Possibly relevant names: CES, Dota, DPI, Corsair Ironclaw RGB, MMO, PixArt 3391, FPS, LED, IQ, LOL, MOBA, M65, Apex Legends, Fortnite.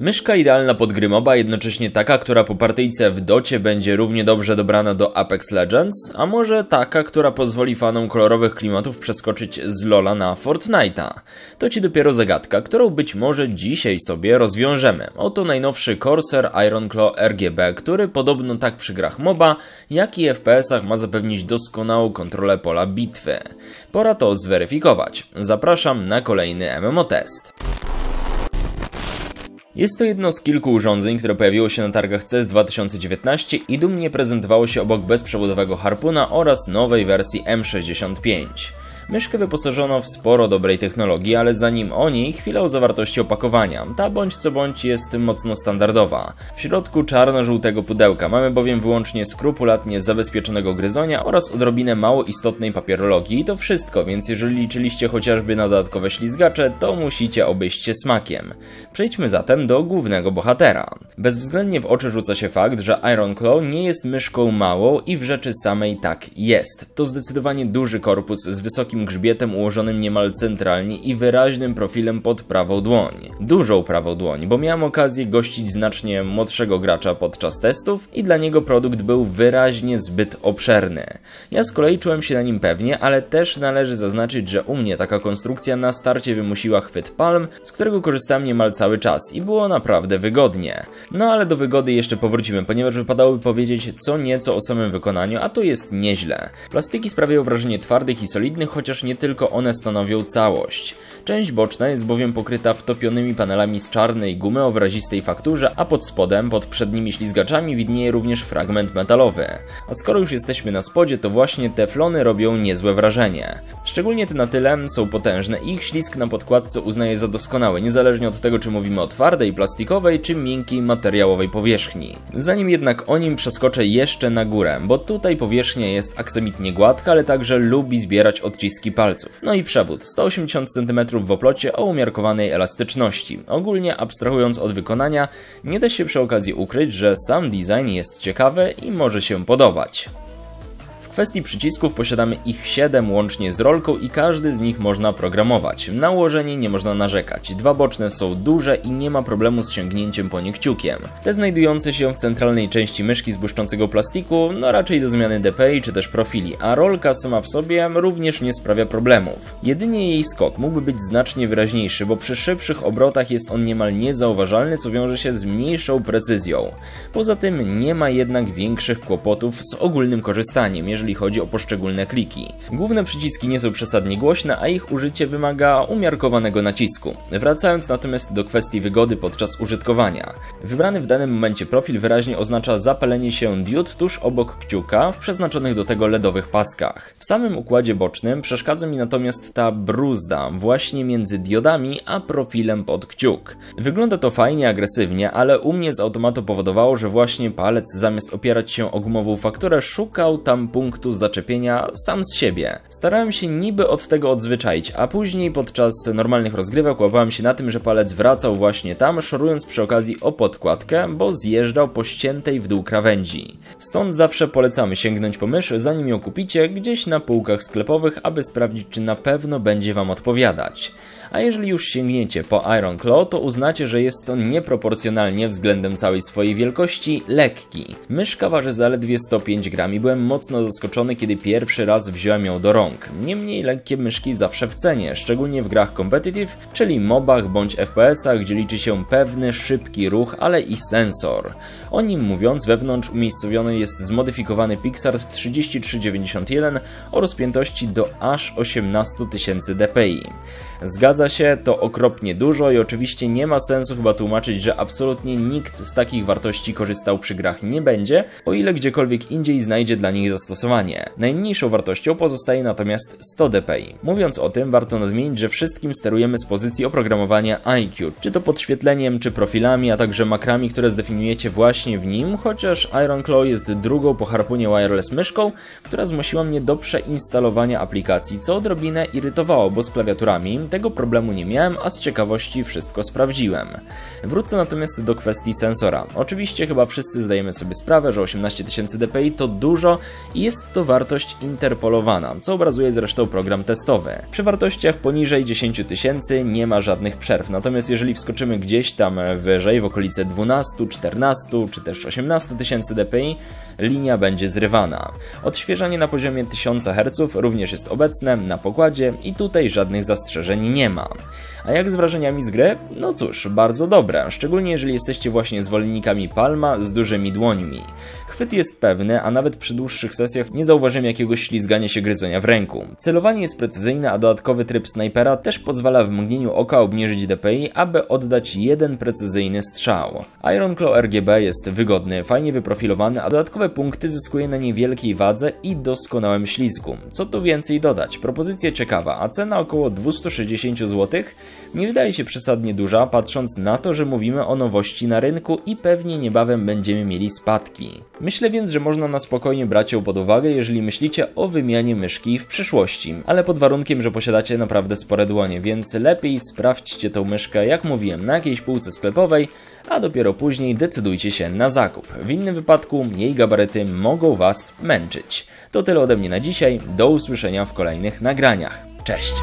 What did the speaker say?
Myszka idealna pod gry MOBA, jednocześnie taka, która po partyjce w Docie będzie równie dobrze dobrana do Apex Legends, a może taka, która pozwoli fanom kolorowych klimatów przeskoczyć z LOLa na Fortnite'a. To Ci dopiero zagadka, którą być może dzisiaj sobie rozwiążemy. Oto najnowszy Corsair Ironclaw RGB, który podobno tak przy grach MOBA, jak i FPS-ach ma zapewnić doskonałą kontrolę pola bitwy. Pora to zweryfikować. Zapraszam na kolejny MMO test. Jest to jedno z kilku urządzeń, które pojawiło się na targach CES 2019 i dumnie prezentowało się obok bezprzewodowego harpuna oraz nowej wersji M65. Myszkę wyposażono w sporo dobrej technologii, ale zanim o niej, chwilę o zawartości opakowania. Ta bądź co bądź jest mocno standardowa. W środku czarno-żółtego pudełka mamy bowiem wyłącznie skrupulatnie zabezpieczonego gryzonia oraz odrobinę mało istotnej papierologii i to wszystko, więc jeżeli liczyliście chociażby na dodatkowe ślizgacze, to musicie obejść się smakiem. Przejdźmy zatem do głównego bohatera. Bezwzględnie w oczy rzuca się fakt, że Ironclaw nie jest myszką małą i w rzeczy samej tak jest. To zdecydowanie duży korpus z wysokim grzbietem ułożonym niemal centralnie i wyraźnym profilem pod prawą dłoń. Dużą prawą dłoń, bo miałem okazję gościć znacznie młodszego gracza podczas testów i dla niego produkt był wyraźnie zbyt obszerny. Ja z kolei czułem się na nim pewnie, ale też należy zaznaczyć, że u mnie taka konstrukcja na starcie wymusiła chwyt palm, z którego korzystałem niemal cały czas i było naprawdę wygodnie. No ale do wygody jeszcze powrócimy, ponieważ wypadałoby powiedzieć co nieco o samym wykonaniu, a to jest nieźle. Plastiki sprawiają wrażenie twardych i solidnych, chociaż nie tylko one stanowią całość. Część boczna jest bowiem pokryta wtopionymi panelami z czarnej gumy o wyrazistej fakturze, a pod spodem, pod przednimi ślizgaczami widnieje również fragment metalowy. A skoro już jesteśmy na spodzie, to właśnie teflony robią niezłe wrażenie. Szczególnie te na tyle są potężne i ich ślizg na podkładce uznaję za doskonały, niezależnie od tego czy mówimy o twardej, plastikowej czy miękkiej, materiałowej powierzchni. Zanim jednak o nim przeskoczę jeszcze na górę, bo tutaj powierzchnia jest aksamitnie gładka, ale także lubi zbierać odciski palców. No i przewód, 180 cm w oplocie o umiarkowanej elastyczności. Ogólnie abstrahując od wykonania, nie da się przy okazji ukryć, że sam design jest ciekawy i może się podobać. W kwestii przycisków posiadamy ich 7 łącznie z rolką i każdy z nich można programować. Na ułożenie nie można narzekać. Dwa boczne są duże i nie ma problemu z sięgnięciem po nie kciukiem. Te znajdujące się w centralnej części myszki z błyszczącego plastiku, no raczej do zmiany DPI czy też profili, a rolka sama w sobie również nie sprawia problemów. Jedynie jej skok mógłby być znacznie wyraźniejszy, bo przy szybszych obrotach jest on niemal niezauważalny, co wiąże się z mniejszą precyzją. Poza tym nie ma jednak większych kłopotów z ogólnym korzystaniem, jeżeli chodzi o poszczególne kliki. Główne przyciski nie są przesadnie głośne, a ich użycie wymaga umiarkowanego nacisku. Wracając natomiast do kwestii wygody podczas użytkowania. Wybrany w danym momencie profil wyraźnie oznacza zapalenie się diod tuż obok kciuka w przeznaczonych do tego LEDowych paskach. W samym układzie bocznym przeszkadza mi natomiast ta bruzda właśnie między diodami a profilem pod kciuk. Wygląda to fajnie, agresywnie, ale u mnie z automatu powodowało, że właśnie palec zamiast opierać się o gumową fakturę szukał tam punktu zaczepienia sam z siebie. Starałem się niby od tego odzwyczaić, a później podczas normalnych rozgrywek łapałem się na tym, że palec wracał właśnie tam, szorując przy okazji o podkładkę, bo zjeżdżał po ściętej w dół krawędzi. Stąd zawsze polecamy sięgnąć po mysz, zanim ją kupicie, gdzieś na półkach sklepowych, aby sprawdzić, czy na pewno będzie Wam odpowiadać. A jeżeli już sięgniecie po Ironclaw, to uznacie, że jest to nieproporcjonalnie względem całej swojej wielkości lekki. Myszka waży zaledwie 105 gram i byłem mocno zaskoczony, kiedy pierwszy raz wziąłem ją do rąk. Niemniej lekkie myszki zawsze w cenie, szczególnie w grach competitive, czyli mobach bądź FPS-ach, gdzie liczy się pewny, szybki ruch, ale i sensor. O nim mówiąc, wewnątrz umiejscowiony jest zmodyfikowany PixArt 3391 o rozpiętości do aż 18 000 dpi. Zgadza się, to okropnie dużo i oczywiście nie ma sensu chyba tłumaczyć, że absolutnie nikt z takich wartości korzystał przy grach nie będzie, o ile gdziekolwiek indziej znajdzie dla nich zastosowanie. Najmniejszą wartością pozostaje natomiast 100 dpi. Mówiąc o tym, warto nadmienić, że wszystkim sterujemy z pozycji oprogramowania IQ, czy to podświetleniem, czy profilami, a także makrami, które zdefiniujecie właśnie w nim, chociaż Ironclaw jest drugą po harpunie wireless myszką, która zmusiła mnie do przeinstalowania aplikacji, co odrobinę irytowało, bo z klawiaturami tego problemu problemu nie miałem, a z ciekawości wszystko sprawdziłem. Wrócę natomiast do kwestii sensora. Oczywiście chyba wszyscy zdajemy sobie sprawę, że 18000 dpi to dużo i jest to wartość interpolowana, co obrazuje zresztą program testowy. Przy wartościach poniżej 10000 nie ma żadnych przerw, natomiast jeżeli wskoczymy gdzieś tam wyżej, w okolice 12, 14 czy też 18000 dpi, linia będzie zrywana. Odświeżanie na poziomie 1000 Hz również jest obecne na pokładzie i tutaj żadnych zastrzeżeń nie ma. A jak z wrażeniami z gry? No cóż, bardzo dobre, szczególnie jeżeli jesteście właśnie zwolennikami palma z dużymi dłońmi. Chwyt jest pewny, a nawet przy dłuższych sesjach nie zauważymy jakiegoś ślizgania się, gryzonia w ręku. Celowanie jest precyzyjne, a dodatkowy tryb snajpera też pozwala w mgnieniu oka obniżyć DPI, aby oddać jeden precyzyjny strzał. Ironclaw RGB jest wygodny, fajnie wyprofilowany, a dodatkowe punkty zyskuje na niewielkiej wadze i doskonałym ślizgu. Co tu więcej dodać? Propozycja ciekawa, a cena około 260 zł nie wydaje się przesadnie duża, patrząc na to, że mówimy o nowości na rynku i pewnie niebawem będziemy mieli spadki. Myślę więc, że można na spokojnie brać ją pod uwagę, jeżeli myślicie o wymianie myszki w przyszłości, ale pod warunkiem, że posiadacie naprawdę spore dłonie, więc lepiej sprawdźcie tą myszkę, jak mówiłem, na jakiejś półce sklepowej, a dopiero później decydujcie się na zakup. W innym wypadku jej gabaryty mogą Was męczyć. To tyle ode mnie na dzisiaj, do usłyszenia w kolejnych nagraniach. Cześć!